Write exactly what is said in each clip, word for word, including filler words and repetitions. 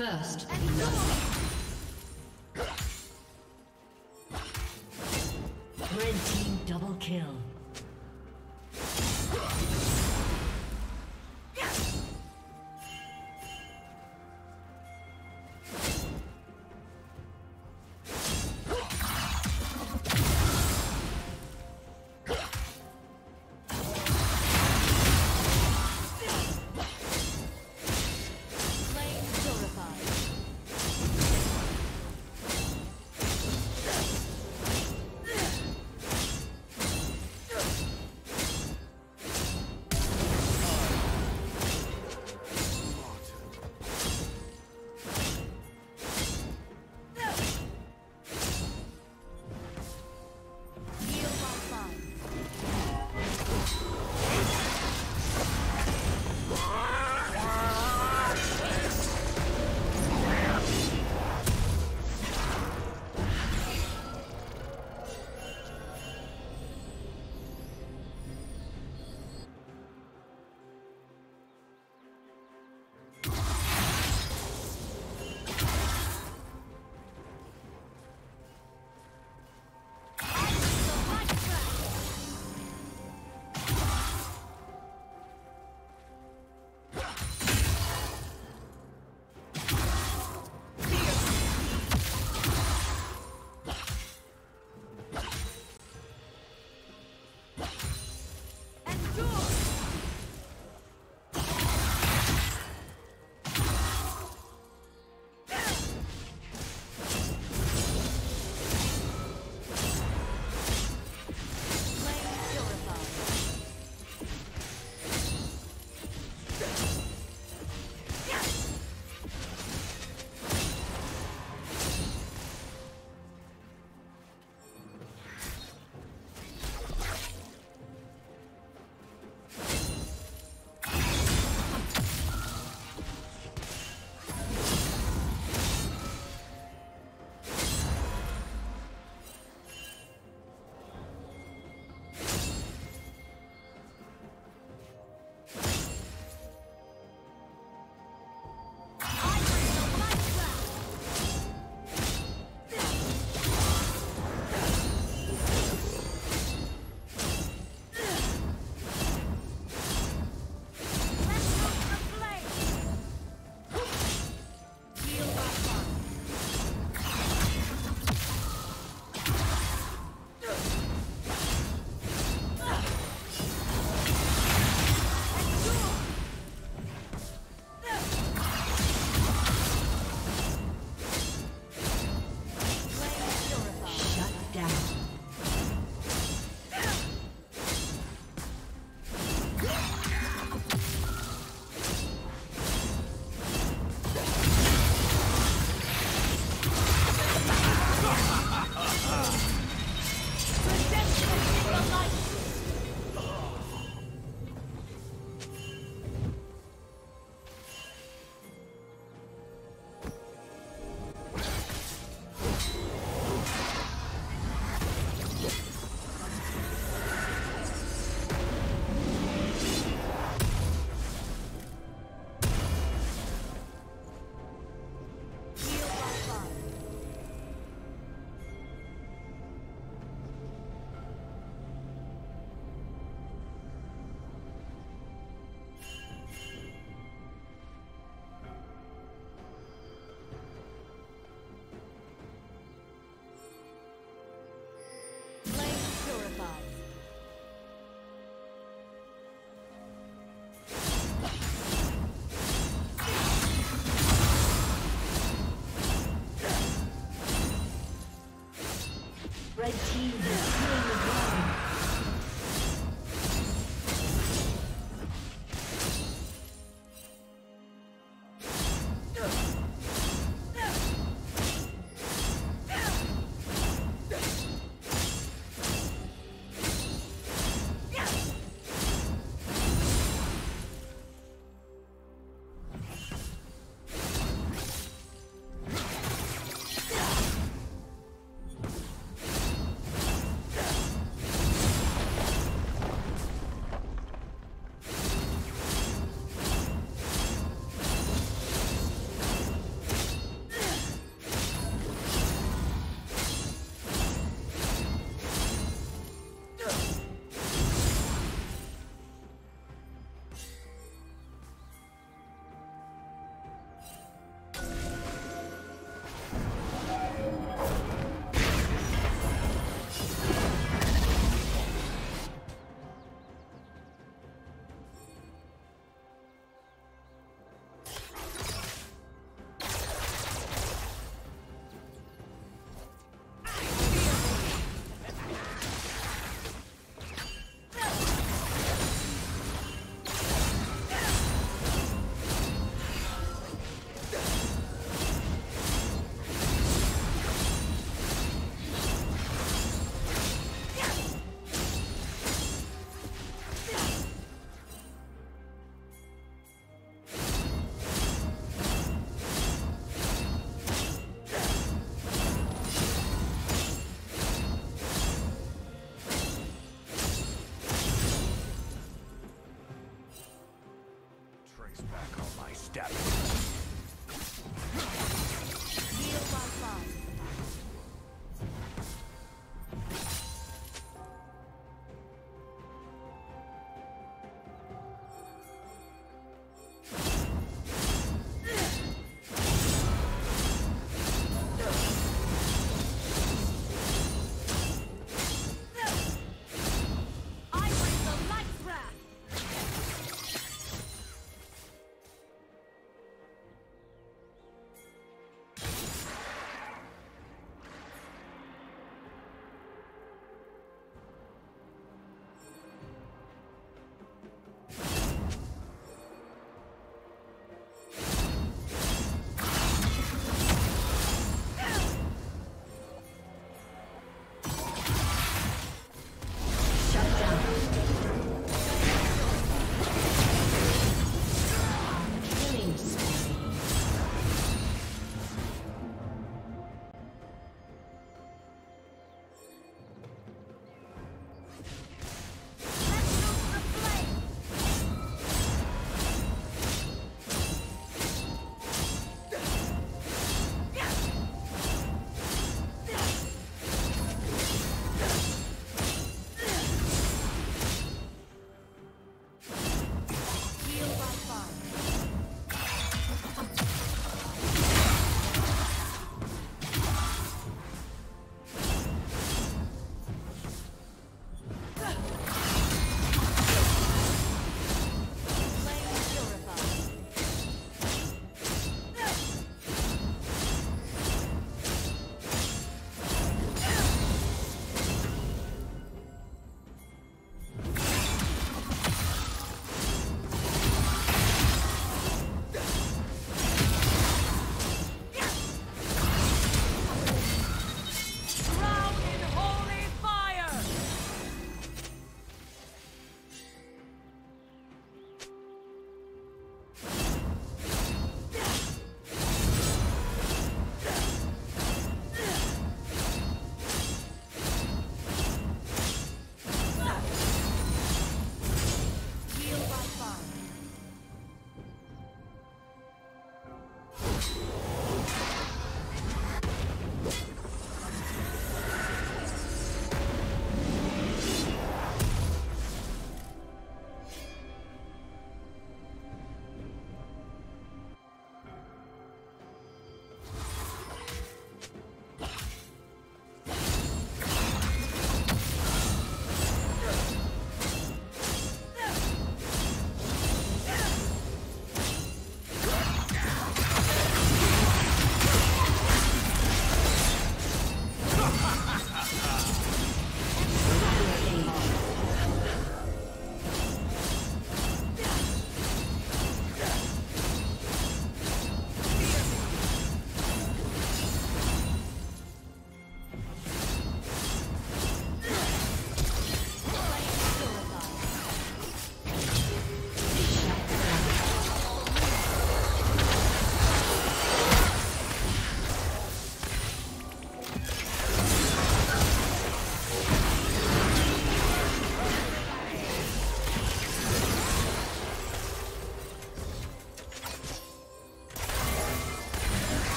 First, red team double kill.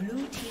Blue team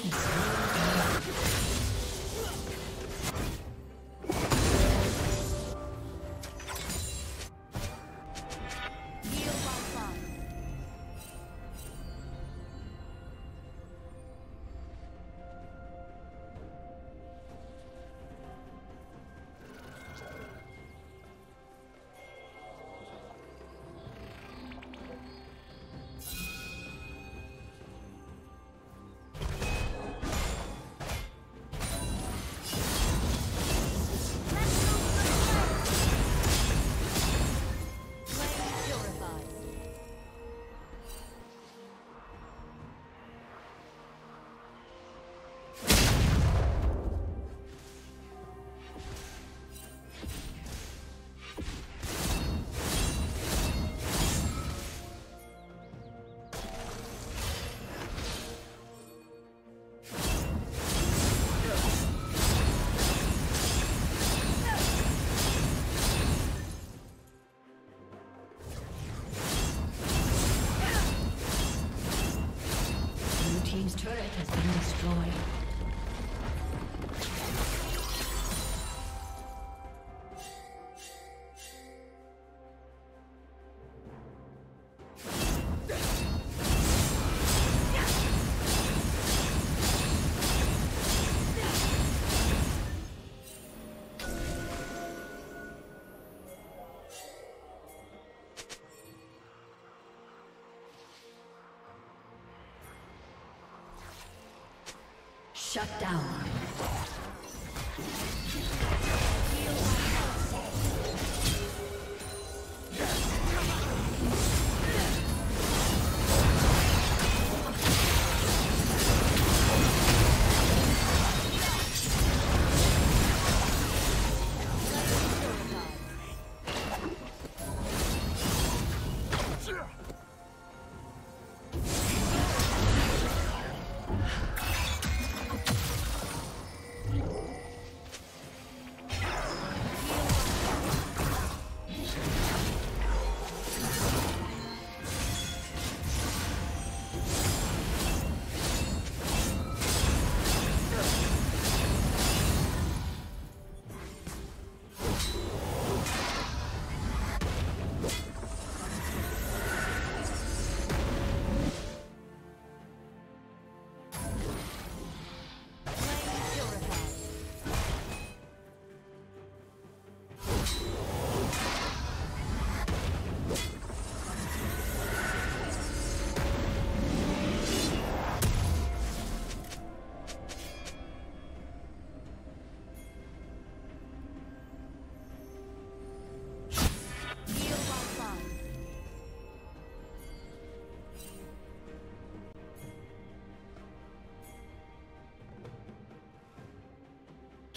shut down.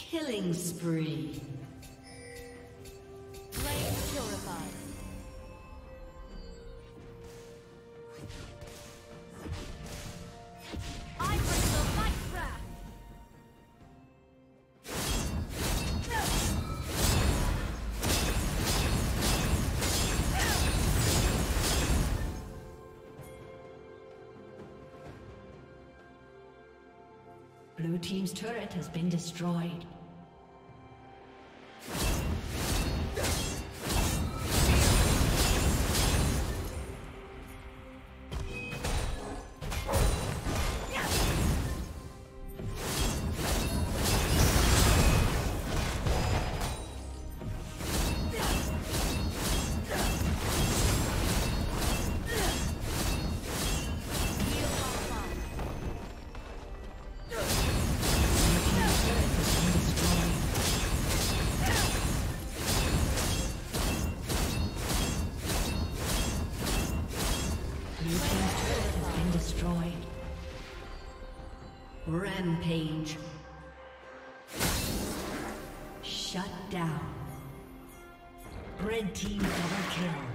Killing spree. Flame purified. I bring the light wrath. Blue team's turret has been destroyed. Rampage. Shut down. Red team double kill.